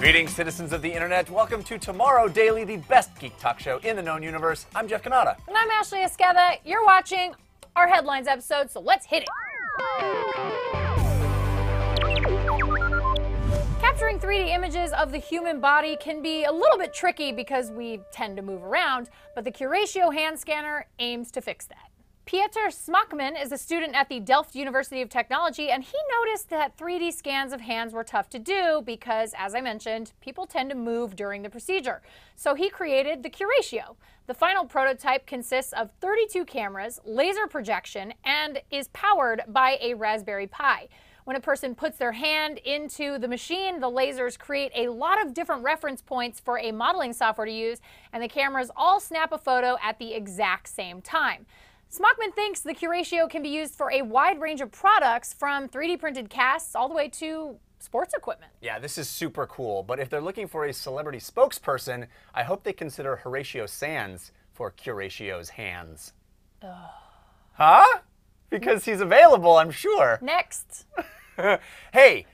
Greetings, citizens of the internet. Welcome to Tomorrow Daily, the best geek talk show in the known universe. I'm Jeff Canata. And I'm Ashley Esqueda. You're watching our headlines episode, so let's hit it. Capturing 3D images of the human body can be a little bit tricky because we tend to move around, but the Curatio hand scanner aims to fix that. Pieter Smakman is a student at the Delft University of Technology, and he noticed that 3D scans of hands were tough to do because, as I mentioned, people tend to move during the procedure. So he created the Curatio. The final prototype consists of 32 cameras, laser projection, and is powered by a Raspberry Pi. When a person puts their hand into the machine, the lasers create a lot of different reference points for a modeling software to use, and the cameras all snap a photo at the exact same time. Smakman thinks the Curatio can be used for a wide range of products, from 3D printed casts all the way to sports equipment. Yeah, this is super cool, but if they're looking for a celebrity spokesperson, I hope they consider Horatio Sands for Curatio's hands. Ugh. Huh? Because he's available, I'm sure. Next. Hey,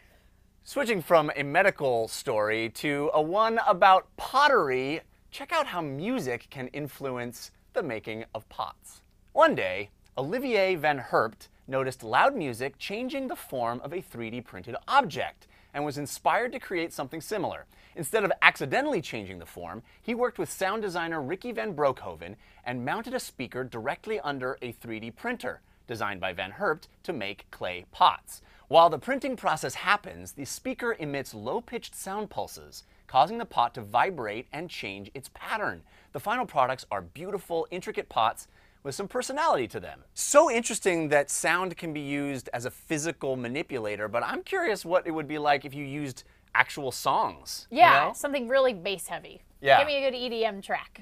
switching from a medical story to a one about pottery, check out how music can influence the making of pots. One day, Olivier Van Herpt noticed loud music changing the form of a 3D printed object and was inspired to create something similar. Instead of accidentally changing the form, he worked with sound designer Ricky Van Broekhoven and mounted a speaker directly under a 3D printer designed by Van Herpt to make clay pots. While the printing process happens, the speaker emits low-pitched sound pulses, causing the pot to vibrate and change its pattern. The final products are beautiful, intricate pots with some personality to them. So interesting that sound can be used as a physical manipulator, but I'm curious what it would be like if you used actual songs. Yeah, you know? Something really bass heavy. Yeah. Give me a good EDM track.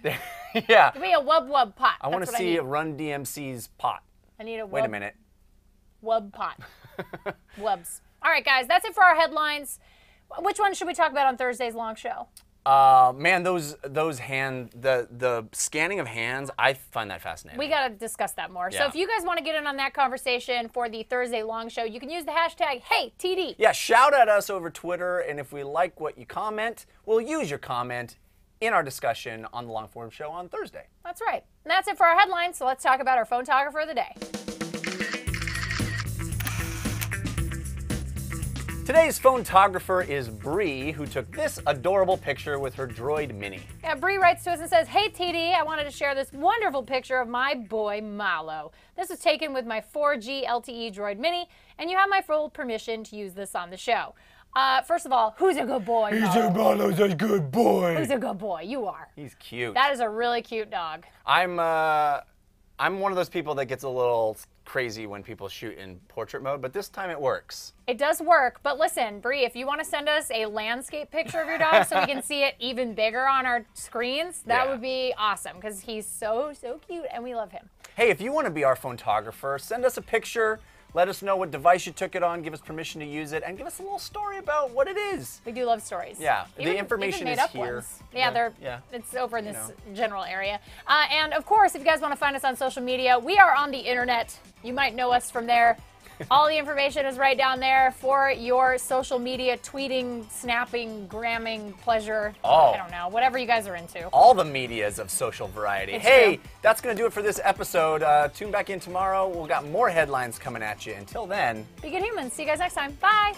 Yeah. Give me a wub wub pot. I want to see Run DMC's pot. I need a wub. Wait a minute. Wub pot. Wubs. All right, guys, that's it for our headlines. Which one should we talk about on Thursday's long show? Man, the scanning of hands, I find that fascinating. We gotta discuss that more. Yeah. So if you guys want to get in on that conversation for the Thursday long show, you can use the hashtag HeyTD. Yeah, shout at us over Twitter, and if we like what you comment, we'll use your comment in our discussion on the long form show on Thursday. That's right. And that's it for our headlines, so let's talk about our photographer of the day. Today's photographer is Bree, who took this adorable picture with her Droid Mini. Yeah, Bree writes to us and says, "Hey TD, I wanted to share this wonderful picture of my boy Malo. This was taken with my 4G LTE Droid Mini, and you have my full permission to use this on the show." First of all, who's a good boy, Malo's a good boy. Who's a good boy? You are. He's cute. That is a really cute dog. I'm one of those people that gets a little crazy when people shoot in portrait mode, but this time it works. It does work, but listen, Bree, if you want to send us a landscape picture of your dog so we can see it even bigger on our screens, that would be awesome, because he's so cute and we love him. Hey, if you want to be our photographer, send us a picture, let us know what device you took it on, give us permission to use it, and give us a little story about what it is. We do love stories. Yeah, the information is here. Yeah, it's over in this general area. And of course, if you guys want to find us on social media, we are on the internet. You might know us from there. All the information is right down there for your social media tweeting, snapping, gramming, pleasure. Oh. I don't know. Whatever you guys are into. All the medias of social variety. It's hey, true. That's going to do it for this episode. Tune back in tomorrow. We've got more headlines coming at you. Until then, be good humans. See you guys next time. Bye.